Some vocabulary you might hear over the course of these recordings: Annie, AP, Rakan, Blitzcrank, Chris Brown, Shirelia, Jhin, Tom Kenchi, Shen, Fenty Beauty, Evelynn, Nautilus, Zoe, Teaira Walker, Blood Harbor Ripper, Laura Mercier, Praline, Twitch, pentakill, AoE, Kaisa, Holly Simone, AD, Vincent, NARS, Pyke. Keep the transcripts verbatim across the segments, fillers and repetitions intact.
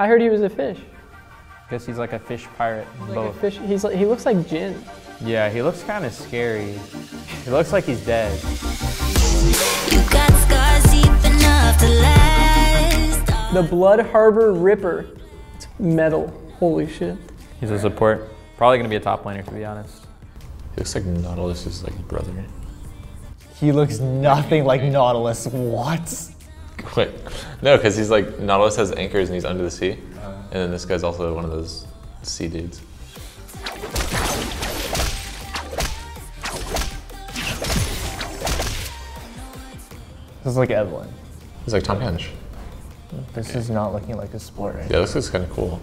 I heard he was a fish. Guess he's like a fish pirate. He's both. Like a fish. He's like, he looks like Jhin. Yeah, he looks kind of scary. He looks like he's dead. You got scars deep enough to last. The Blood Harbor Ripper. It's metal. Holy shit. He's a support. Probably gonna be a top laner, to be honest. He looks like Nautilus is like his brother. He looks nothing like Nautilus. What? Wait, no, because he's like, Nautilus has anchors and he's under the sea. And then this guy's also one of those sea dudes. This is like Evelynn. He's like Tom Kenchi. This okay. is not looking like a sport right Yeah, this now. Is kind of cool.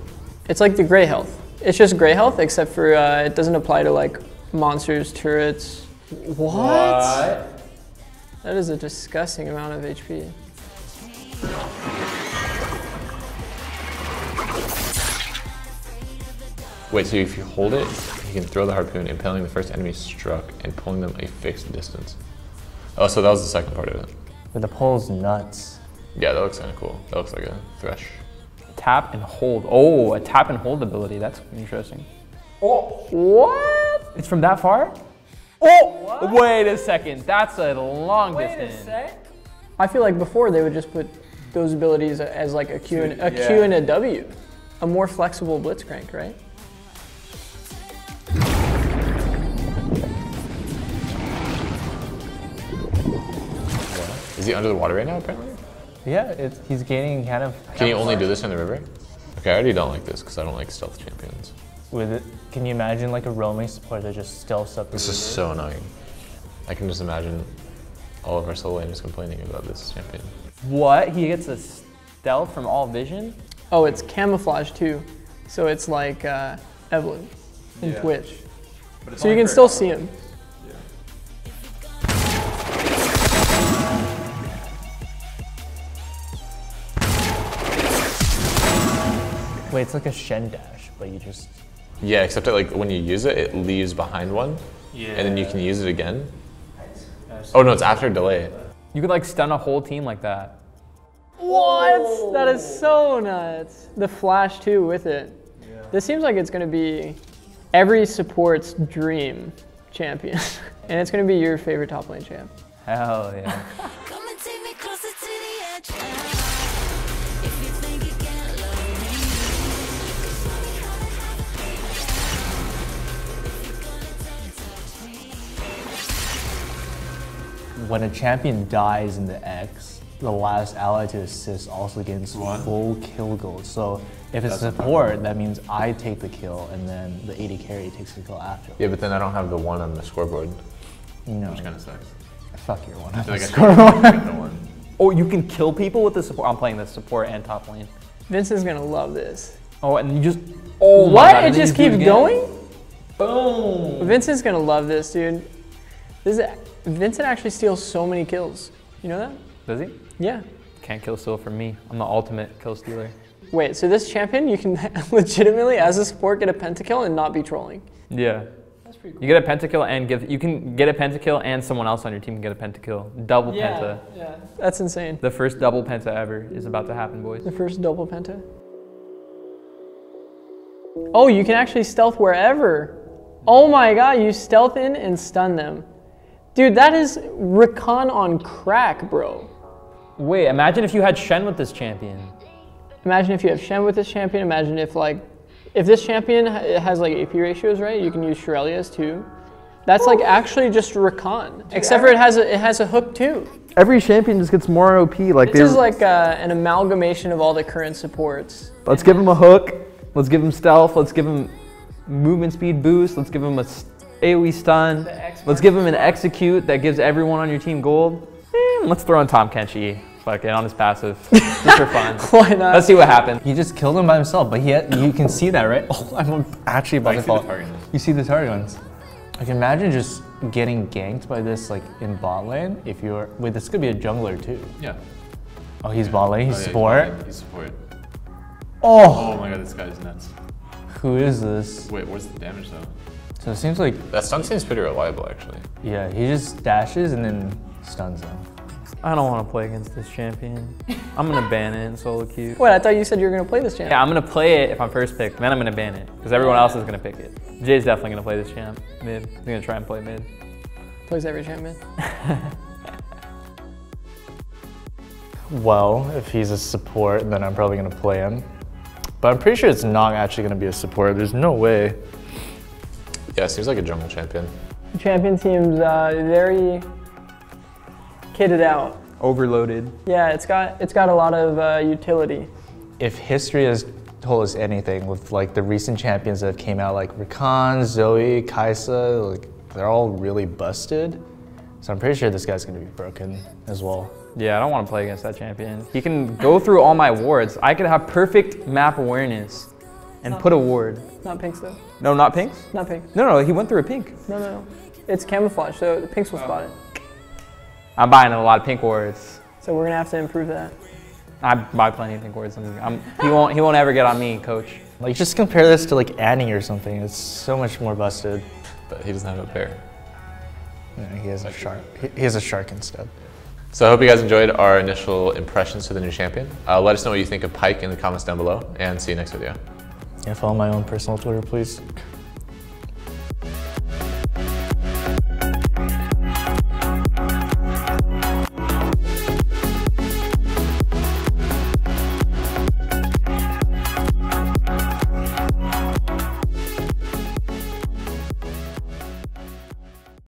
It's like the Grey Health. It's just Grey Health, except for uh, it doesn't apply to like monsters, turrets. What? what? That is a disgusting amount of H P. Wait, so if you hold it, you can throw the harpoon, impaling the first enemy struck and pulling them a fixed distance. Oh, so that was the second part of it. But the pole's nuts. Yeah, that looks kind of cool. That looks like a thresh. Tap and hold. Oh, a tap and hold ability. That's interesting. Oh, what? It's from that far? Oh, what? Wait a second. That's a long Wait distance. Wait a sec. I feel like before they would just put those abilities as like a Q and a yeah. Q and a W, a more flexible Blitzcrank, right? Is he under the water right now? Apparently. Yeah, it's, he's gaining kind of. Can you only do this in the river? Okay, I already don't like this because I don't like stealth champions. With it, can you imagine like a roaming support that just stealths up? This is so annoying. I can just imagine. All of our solo laners complaining about this champion. What? He gets a stealth from all vision? Oh, it's camouflage too. So it's like uh, Evelynn in yeah. Twitch. So you can still see him. Yeah. Wait, it's like a Shen dash, but you just... Yeah, except that like when you use it, it leaves behind one. Yeah. And then you can use it again. Oh no, it's after delay. You could like stun a whole team like that. What? Whoa. That is so nuts. The flash too with it. Yeah. This seems like it's gonna be every support's dream champion. And it's gonna be your favorite top lane champ. Hell yeah. When a champion dies in the X, the last ally to assist also gains full kill gold. So if it's That's support, that means I take the kill and then the A D carry takes the kill after. Yeah, but then I don't have the one on the scoreboard. No. Which kind of sucks. Fuck your one on the scoreboard. Oh, you can kill people with the support. I'm playing the support and top lane. Vincent's gonna love this. Oh, and you just. Oh, what? My God, it just keeps going? Boom. Vincent's gonna love this, dude. This is. Vincent actually steals so many kills. You know that? Does he? Yeah. Can't kill steal from me. I'm the ultimate kill stealer. Wait, so this champion, you can legitimately, as a support, get a pentakill and not be trolling. Yeah. That's pretty cool. You get a pentakill and give, you can get a pentakill and someone else on your team can get a pentakill. Double yeah, penta. Yeah, that's insane. The first double penta ever is about to happen, boys. The first double penta? Oh, you can actually stealth wherever. Oh my God, you stealth in and stun them. Dude, that is Rakan on crack, bro. Wait, imagine if you had Shen with this champion. Imagine if you have Shen with this champion. Imagine if like, if this champion has like A P ratios, right? You can use Shirelia's too. That's like actually just Rakan, except for it has a, it has a hook too. Every champion just gets more O P. Like this is like uh, an amalgamation of all the current supports. Let's give him a hook. Let's give him stealth. Let's give him movement speed boost. Let's give him a AoE stun. Let's give him an execute that gives everyone on your team gold. And let's throw in Tom Kenchi. Fuck it, on his passive. Just for fun. Why not? Let's see what happens. He just killed him by himself, but he had, you can see that, right? Oh, I'm actually about I to fall. The you see the target ones. I can imagine just getting ganked by this like in bot lane if you're... Wait, this could be a jungler too. Yeah. Oh, he's yeah. bot lane, he's oh, yeah, support. He's, he's support. Oh! Oh my God, this guy's nuts. Who is this? Wait, what's the damage though? So it seems like... That stun seems pretty reliable, actually. Yeah, he just dashes and then stuns them. I don't want to play against this champion. I'm gonna ban it in solo queue. Wait, I thought you said you were gonna play this champ. Yeah, I'm gonna play it if I'm first picked, then I'm gonna ban it, because everyone else is gonna pick it. Jay's definitely gonna play this champ mid. He's gonna try and play mid. Plays every champ mid. Well, if he's a support, then I'm probably gonna play him. But I'm pretty sure it's not actually gonna be a support. There's no way. Yeah, seems like a jungle champion. Champion seems uh, very kitted out. Overloaded. Yeah, it's got it's got a lot of uh, utility. If history has told us anything, with like the recent champions that have came out, like Rakan, Zoe, Kaisa, like they're all really busted. So I'm pretty sure this guy's gonna be broken as well. Yeah, I don't want to play against that champion. He can go through all my wards. I could have perfect map awareness and not, put a ward. Not pinks though. No, not pinks? Not pinks. No, no, he went through a pink. No, no, no. It's camouflage, so the pinks will oh. spot it. I'm buying a lot of pink wards. So we're gonna have to improve that. I buy plenty of pink wards. I'm, I'm, he won't. He won't ever get on me, coach. Like just compare this to like Annie or something. It's so much more busted. But he doesn't have a bear. No, he has a shark. He has a shark instead. So I hope you guys enjoyed our initial impressions to the new champion. Uh, let us know what you think of Pyke in the comments down below, and see you next video. Yeah, follow my own personal Twitter, please.